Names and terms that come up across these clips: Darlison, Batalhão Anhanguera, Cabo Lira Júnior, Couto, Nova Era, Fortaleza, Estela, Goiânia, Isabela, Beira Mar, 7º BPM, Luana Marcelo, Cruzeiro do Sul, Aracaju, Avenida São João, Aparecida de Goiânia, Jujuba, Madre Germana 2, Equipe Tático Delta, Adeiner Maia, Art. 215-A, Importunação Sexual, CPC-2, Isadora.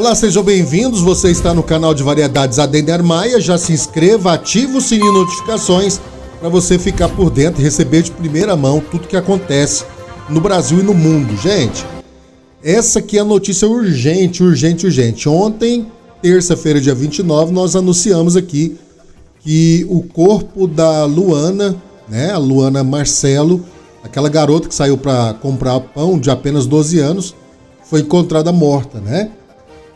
Olá, sejam bem-vindos, você está no canal de variedades Adeiner Maia, já se inscreva, ativa o sininho de notificações para você ficar por dentro e receber de primeira mão tudo que acontece no Brasil e no mundo. Gente, essa aqui é a notícia urgente, urgente, urgente. Ontem, terça-feira, dia 29, nós anunciamos aqui que o corpo da Luana, né, a Luana Marcelo, aquela garota que saiu para comprar pão de apenas 12 anos, foi encontrada morta, né?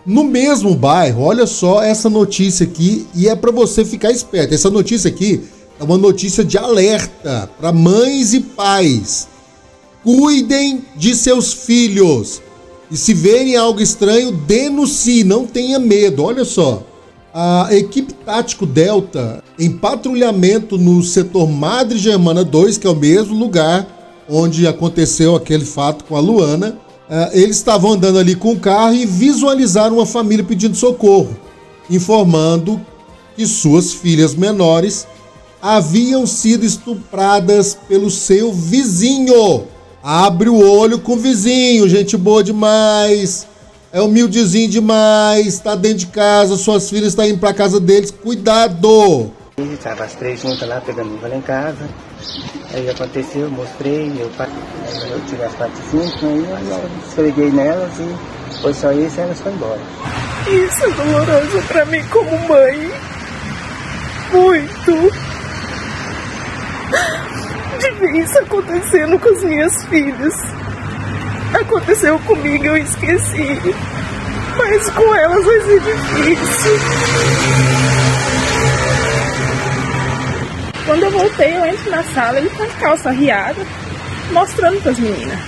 No mesmo bairro, olha só essa notícia aqui, e é para você ficar esperto. Essa notícia aqui é uma notícia de alerta para mães e pais. Cuidem de seus filhos e se verem algo estranho, denuncie, não tenha medo. Olha só, a Equipe Tático Delta, em patrulhamento no setor Madre Germana 2, que é o mesmo lugar onde aconteceu aquele fato com a Luana, eles estavam andando ali com o carro e visualizaram uma família pedindo socorro, informando que suas filhas menores haviam sido estupradas pelo seu vizinho. Abre o olho com o vizinho, gente boa demais, é humildezinho demais, tá dentro de casa, suas filhas estão indo pra casa deles, cuidado! Estava as três juntas lá, pegando uva lá em casa. Aí aconteceu, mostrei, meu pai, eu tirei as partes cinco, aí eu esfreguei nelas e foi só isso e elas foram embora. Isso é doloroso pra mim como mãe. Muito. De ver isso acontecendo com as minhas filhas. Aconteceu comigo, eu esqueci. Mas com elas vai ser difícil. Quando eu voltei, eu entro na sala, ele com a calça riada, mostrando para as meninas.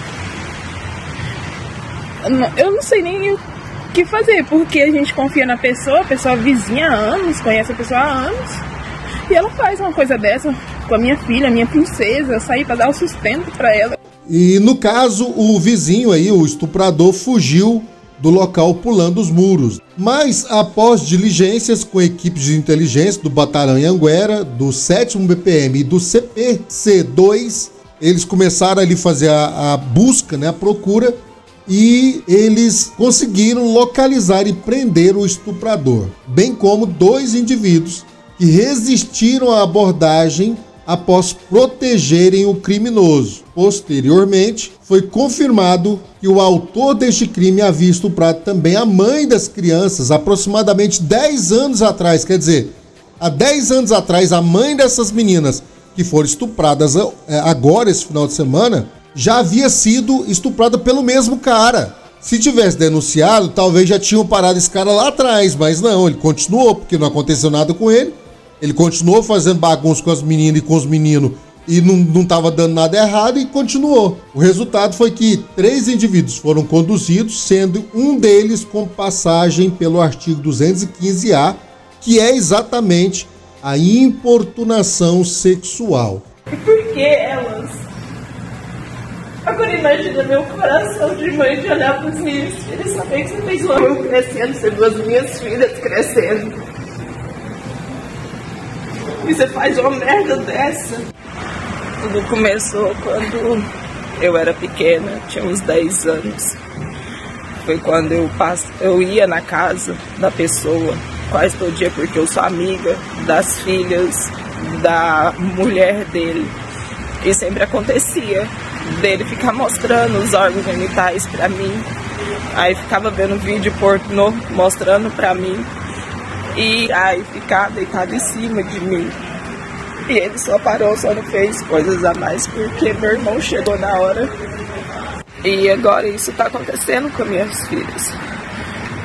Eu não sei nem o que fazer, porque a gente confia na pessoa, a pessoa vizinha há anos, conhece a pessoa há anos, e ela faz uma coisa dessa com a minha filha, a minha princesa, eu saí para dar o sustento para ela. E no caso, o vizinho aí, o estuprador, fugiu do local pulando os muros. Mas após diligências com equipes de inteligência do Batalhão Anhanguera, do 7º BPM e do CPC-2, eles começaram ali fazer a busca, né, a procura, e eles conseguiram localizar e prender o estuprador, bem como dois indivíduos que resistiram à abordagem após protegerem o criminoso. Posteriormente, foi confirmado que o autor deste crime havia estuprado também a mãe das crianças, aproximadamente 10 anos atrás. Quer dizer, há 10 anos atrás, a mãe dessas meninas que foram estupradas agora, esse final de semana, já havia sido estuprada pelo mesmo cara. Se tivesse denunciado, talvez já tinham parado esse cara lá atrás, mas não, ele continuou, porque não aconteceu nada com ele. Ele continuou fazendo bagunça com as meninas e com os meninos e não estava dando nada errado e continuou. O resultado foi que três indivíduos foram conduzidos, sendo um deles com passagem pelo artigo 215-A, que é exatamente a importunação sexual. E por que elas? Agora imagina meu coração de mãe de olhar para os meus filhos, saber que você fez o amor crescendo, você viu as minhas filhas crescendo. E você faz uma merda dessa. Tudo começou quando eu era pequena, tinha uns 10 anos. Foi quando eu ia na casa da pessoa quase todo dia, porque eu sou amiga das filhas da mulher dele. E sempre acontecia dele ficar mostrando os órgãos genitais pra mim. Aí ficava vendo vídeo pornô mostrando pra mim. E aí ficar deitado em cima de mim. E ele só parou, só não fez coisas a mais porque meu irmão chegou na hora. E agora isso tá acontecendo com minhas filhas.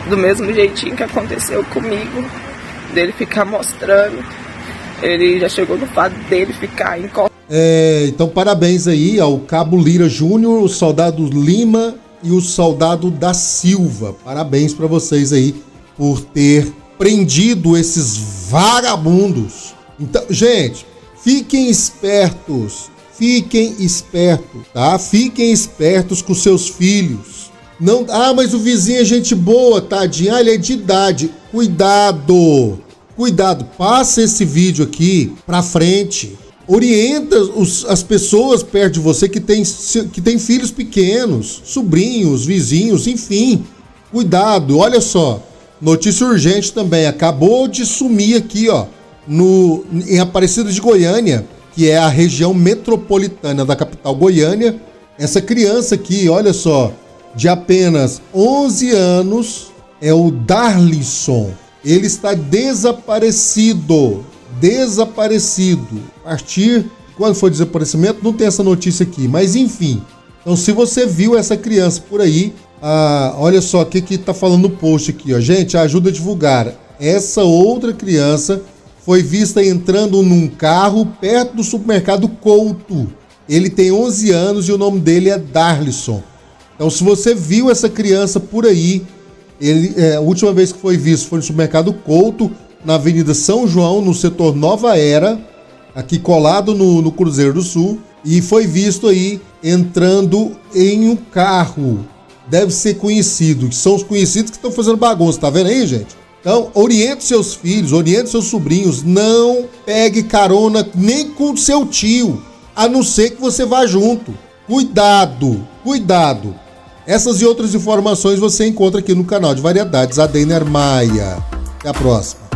Do mesmo jeitinho que aconteceu comigo, dele ficar mostrando. Ele já chegou no fato dele ficar encostado. Então parabéns aí ao Cabo Lira Júnior, o soldado Lima e o soldado da Silva. Parabéns pra vocês aí por ter prendido esses vagabundos. Então, gente, fiquem espertos, tá? Fiquem espertos com seus filhos. Não, mas o vizinho é gente boa, tadinho, ele é de idade. Cuidado, cuidado, passa esse vídeo aqui pra frente. Orienta as pessoas perto de você que tem filhos pequenos, sobrinhos, vizinhos, enfim. Cuidado, olha só. Notícia urgente também. Acabou de sumir aqui, ó, em Aparecida de Goiânia, que é a região metropolitana da capital Goiânia. Essa criança aqui, olha só, de apenas 11 anos, é o Darlison. Ele está desaparecido. A partir... Quando foi desaparecimento? Não tem essa notícia aqui. Mas enfim. Então, se você viu essa criança por aí... olha só o que tá falando no post aqui, ó. Gente, ajuda a divulgar. Essa outra criança foi vista entrando num carro perto do supermercado Couto. Ele tem 11 anos e o nome dele é Darlison. Então, se você viu essa criança por aí... a última vez que foi visto foi no supermercado Couto, na Avenida São João, no setor Nova Era, aqui colado no Cruzeiro do Sul, e foi visto aí entrando em um carro. Deve ser conhecido, são os conhecidos que estão fazendo bagunça, tá vendo aí, gente? Então, oriente seus filhos, oriente seus sobrinhos, não pegue carona nem com seu tio, a não ser que você vá junto. Cuidado, cuidado. Essas e outras informações você encontra aqui no canal de Variedades Adeiner Maia. Até a próxima.